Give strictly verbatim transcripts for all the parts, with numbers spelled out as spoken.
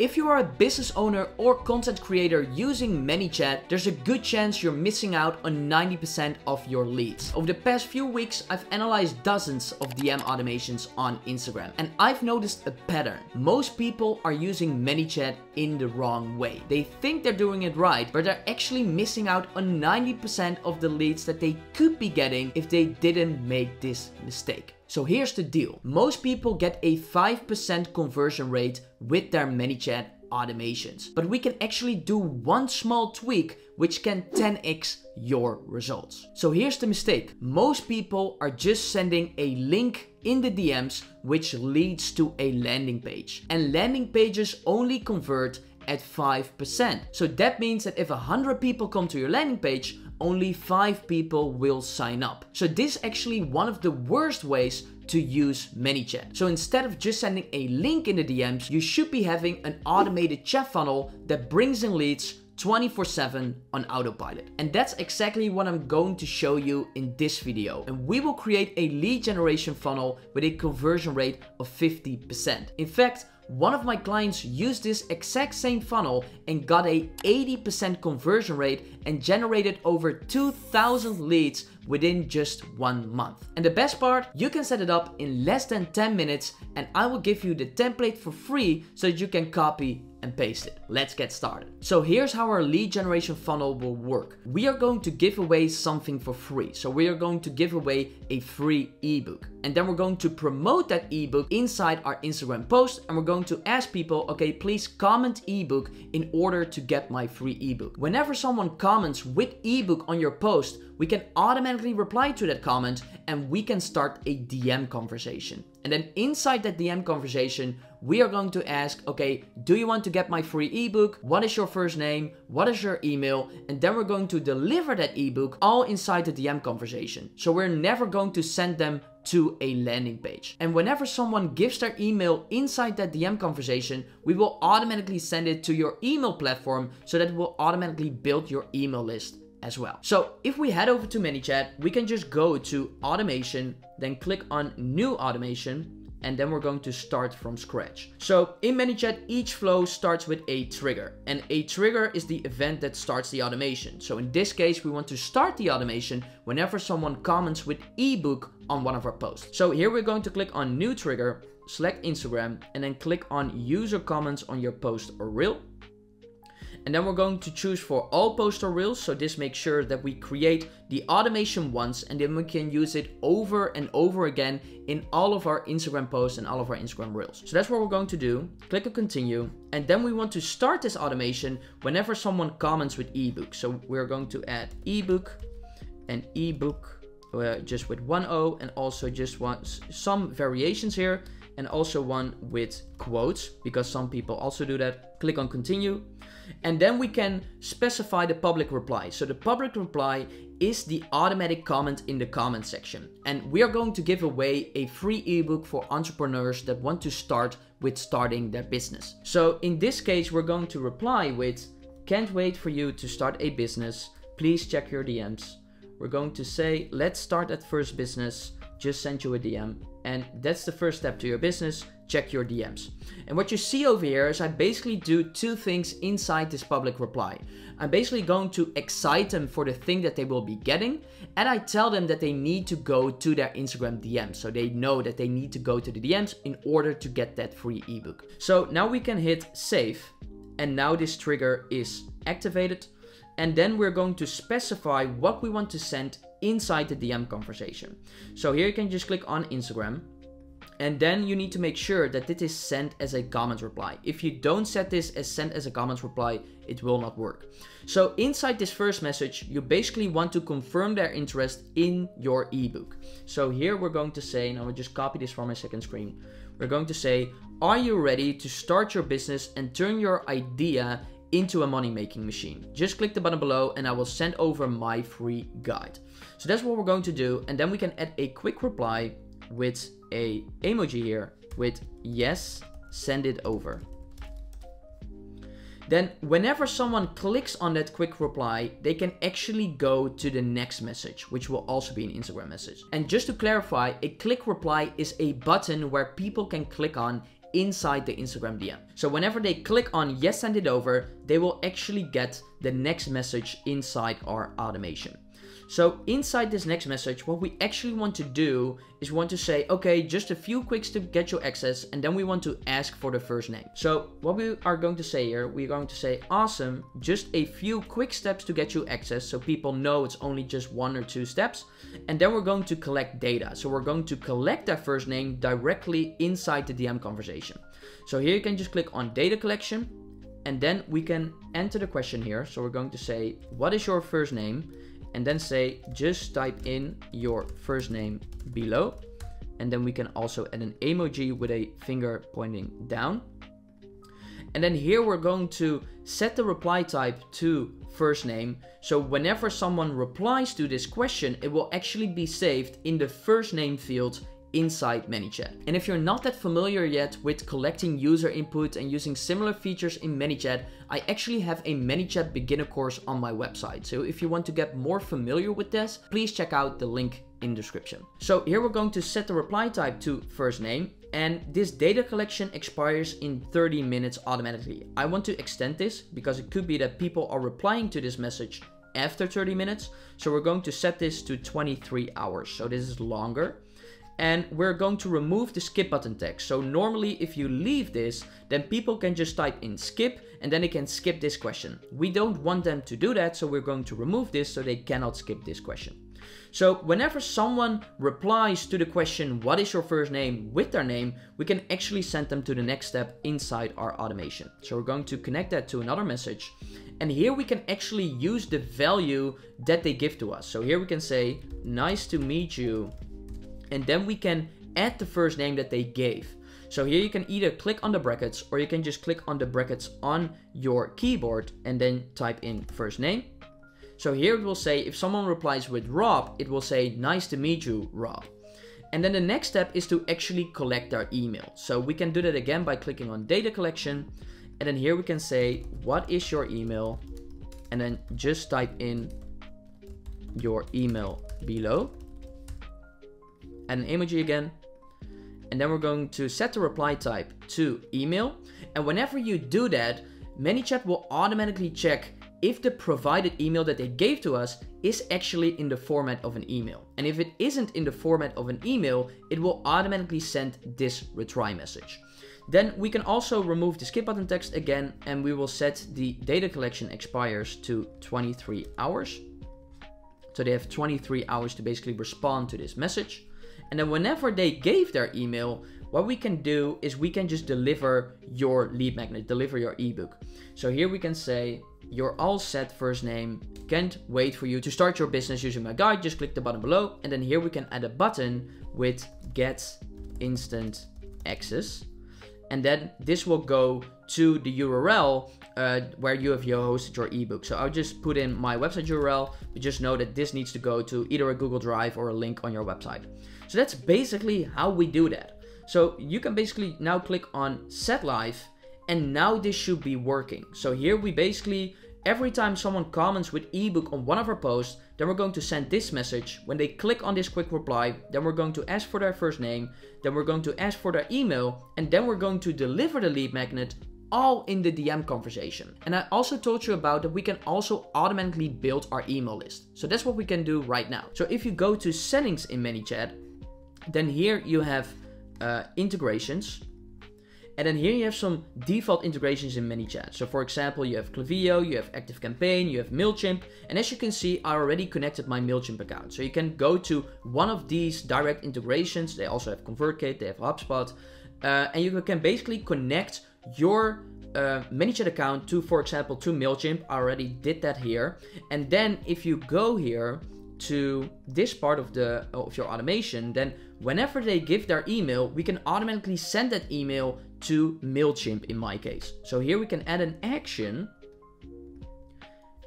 If you are a business owner or content creator using ManyChat, there's a good chance you're missing out on ninety percent of your leads. Over the past few weeks, I've analyzed dozens of D M automations on Instagram, and I've noticed a pattern. Most people are using ManyChat in the wrong way. They think they're doing it right, but they're actually missing out on ninety percent of the leads that they could be getting if they didn't make this mistake. So here's the deal. Most people get a five percent conversion rate with their ManyChat automations, but we can actually do one small tweak which can ten X your results. So here's the mistake. Most people are just sending a link in the D Ms, which leads to a landing page, and landing pages only convert at five percent. So that means that if one hundred people come to your landing page, only five people will sign up. So this is actually one of the worst ways to use ManyChat. So instead of just sending a link in the D Ms, you should be having an automated chat funnel that brings in leads twenty-four seven on autopilot. And that's exactly what I'm going to show you in this video. And we will create a lead generation funnel with a conversion rate of fifty percent. In fact, one of my clients used this exact same funnel and got a eighty percent conversion rate and generated over two thousand leads within just one month. And the best part, you can set it up in less than ten minutes, and I will give you the template for free so that you can copy and paste it. Let's get started. So here's how our lead generation funnel will work. We are going to give away something for free. So we are going to give away a free ebook, and then we're going to promote that ebook inside our Instagram post, and we're going to ask people, okay, please comment ebook in order to get my free ebook. Whenever someone comments with ebook on your post, we can automatically reply to that comment and we can start a D M conversation. And then inside that D M conversation, we are going to ask, okay, do you want to get my free ebook? What is your first name? What is your email? And then we're going to deliver that ebook all inside the D M conversation. So we're never going to send them to a landing page. And whenever someone gives their email inside that D M conversation, we will automatically send it to your email platform so that it will automatically build your email list as well. So if we head over to ManyChat, we can just go to automation, then click on new automation, and then we're going to start from scratch. So in ManyChat, each flow starts with a trigger, and a trigger is the event that starts the automation. So in this case, we want to start the automation whenever someone comments with ebook on one of our posts. So here we're going to click on new trigger, select Instagram, and then click on user comments on your post or reel. And then we're going to choose for all posts or reels. So this makes sure that we create the automation once, and then we can use it over and over again in all of our Instagram posts and all of our Instagram reels. So that's what we're going to do. Click on continue. And then we want to start this automation whenever someone comments with ebook. So we're going to add ebook and ebook uh, just with one O, and also just one, some variations here, and also one with quotes, because some people also do that. Click on continue. And then we can specify the public reply. So the public reply is the automatic comment in the comment section. And we are going to give away a free ebook for entrepreneurs that want to start with starting their business. So in this case, we're going to reply with, can't wait for you to start a business. Please check your D Ms. We're going to say, let's start at first business. Just sent you a D M. And that's the first step to your business. Check your D Ms. And what you see over here is I basically do two things inside this public reply. I'm basically going to excite them for the thing that they will be getting, and I tell them that they need to go to their Instagram D Ms. So they know that they need to go to the D Ms in order to get that free ebook. So now we can hit save, and now this trigger is activated. And then we're going to specify what we want to send inside the D M conversation. So here you can just click on Instagram, and then you need to make sure that this is sent as a comment reply. If you don't set this as sent as a comment reply, it will not work. So inside this first message, you basically want to confirm their interest in your ebook. So here we're going to say, and I will just copy this from my second screen. We're going to say, are you ready to start your business and turn your idea into a money-making machine? Just click the button below and I will send over my free guide. So that's what we're going to do. And then we can add a quick reply with a emoji here with yes, send it over. Then whenever someone clicks on that quick reply, they can actually go to the next message, which will also be an Instagram message. And just to clarify, a click reply is a button where people can click on inside the Instagram D M. So whenever they click on yes, send it over, they will actually get the next message inside our automation. So inside this next message, what we actually want to do is want to say, okay, just a few clicks to get your access. And then we want to ask for the first name. So what we are going to say here, we're going to say, awesome, just a few quick steps to get you access. So people know it's only just one or two steps. And then we're going to collect data. So we're going to collect that first name directly inside the D M conversation. So here you can just click on data collection. And then we can enter the question here. So we're going to say, what is your first name? And then say, just type in your first name below. And then we can also add an emoji with a finger pointing down. And then here we're going to set the reply type to first name. So whenever someone replies to this question, it will actually be saved in the first name field inside ManyChat. And if you're not that familiar yet with collecting user input and using similar features in ManyChat, I actually have a ManyChat beginner course on my website. So if you want to get more familiar with this, please check out the link in description. So here we're going to set the reply type to first name, and this data collection expires in thirty minutes automatically. I want to extend this because it could be that people are replying to this message after thirty minutes. So we're going to set this to twenty-three hours. So this is longer. And we're going to remove the skip button text. So normally if you leave this, then people can just type in skip and then they can skip this question. We don't want them to do that. So we're going to remove this so they cannot skip this question. So whenever someone replies to the question, what is your first name, with their name, we can actually send them to the next step inside our automation. So we're going to connect that to another message. And here we can actually use the value that they give to us. So here we can say, nice to meet you. And then we can add the first name that they gave. So here you can either click on the brackets or you can just click on the brackets on your keyboard and then type in first name. So here it will say, if someone replies with Rob, it will say, nice to meet you, Rob. And then the next step is to actually collect our email. So we can do that again by clicking on data collection. And then here we can say, what is your email? And then just type in your email below. Add an emoji again. And then we're going to set the reply type to email. And whenever you do that, ManyChat will automatically check if the provided email that they gave to us is actually in the format of an email. And if it isn't in the format of an email, it will automatically send this retry message. Then we can also remove the skip button text again, and we will set the data collection expires to twenty-three hours. So they have twenty-three hours to basically respond to this message. And then whenever they gave their email, what we can do is we can just deliver your lead magnet, deliver your ebook. So here we can say, you're all set, first name, can't wait for you to start your business using my guide. Just click the button below. And then here we can add a button with get instant access. And then this will go to the U R L uh, where you have your hosted your ebook. So I'll just put in my website U R L, but just know that this needs to go to either a Google Drive or a link on your website. So that's basically how we do that. So you can basically now click on set live, and now this should be working. So here we basically, every time someone comments with ebook on one of our posts, then we're going to send this message. When they click on this quick reply, then we're going to ask for their first name, then we're going to ask for their email, and then we're going to deliver the lead magnet, all in the D M conversation. And I also told you about that we can also automatically build our email list. So that's what we can do right now. So if you go to settings in ManyChat, then here you have uh, integrations. And then here you have some default integrations in ManyChat. So for example, you have Klaviyo, you have ActiveCampaign, you have Mailchimp. And as you can see, I already connected my Mailchimp account. So you can go to one of these direct integrations. They also have ConvertKit, they have HubSpot. Uh, and you can basically connect your uh, ManyChat account to, for example, to Mailchimp. I already did that here. And then if you go here to this part of the of your automation, then whenever they give their email, we can automatically send that email to Mailchimp in my case. So here we can add an action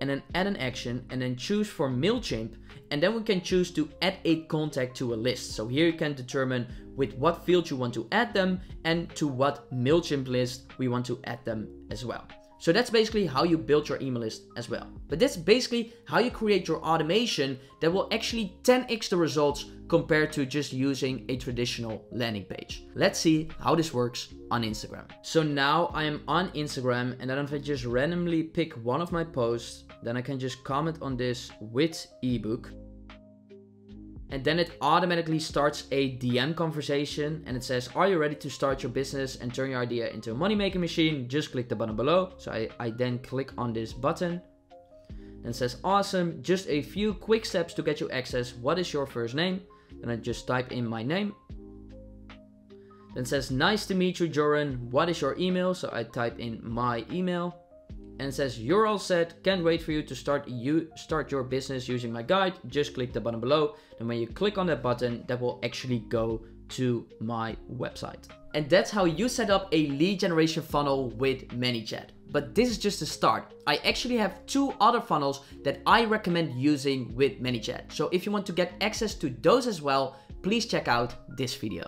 and then add an action and then choose for Mailchimp. And then we can choose to add a contact to a list. So here you can determine with what field you want to add them and to what Mailchimp list we want to add them as well. So that's basically how you build your email list as well. But that's basically how you create your automation that will actually ten X the results compared to just using a traditional landing page. Let's see how this works on Instagram. So now I am on Instagram, and then if I just randomly pick one of my posts, then I can just comment on this with ebook. And then it automatically starts a D M conversation, and it says, are you ready to start your business and turn your idea into a money-making machine? Just click the button below. So I, I then click on this button, and it says, awesome, just a few quick steps to get you access. What is your first name? Then I just type in my name. Then it says, nice to meet you, Joren. What is your email? So I type in my email. And it says, you're all set, can't wait for you to start you start your business using my guide. Just click the button below. And when you click on that button, that will actually go to my website. And that's how you set up a lead generation funnel with ManyChat. But this is just the start. I actually have two other funnels that I recommend using with ManyChat. So if you want to get access to those as well, please check out this video.